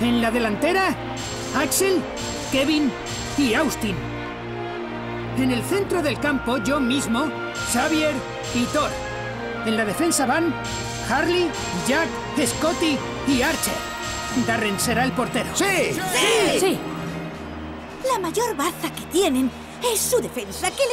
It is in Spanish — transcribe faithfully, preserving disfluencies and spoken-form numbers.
En la delantera, Axel, Kevin y Austin. En el centro del campo, yo mismo, Xavier y Thor. En la defensa van Harley, Jack, Scotty y Archer. Darren será el portero. ¡Sí! ¡Sí! ¡Sí! La mayor baza que tienen es su defensa, que les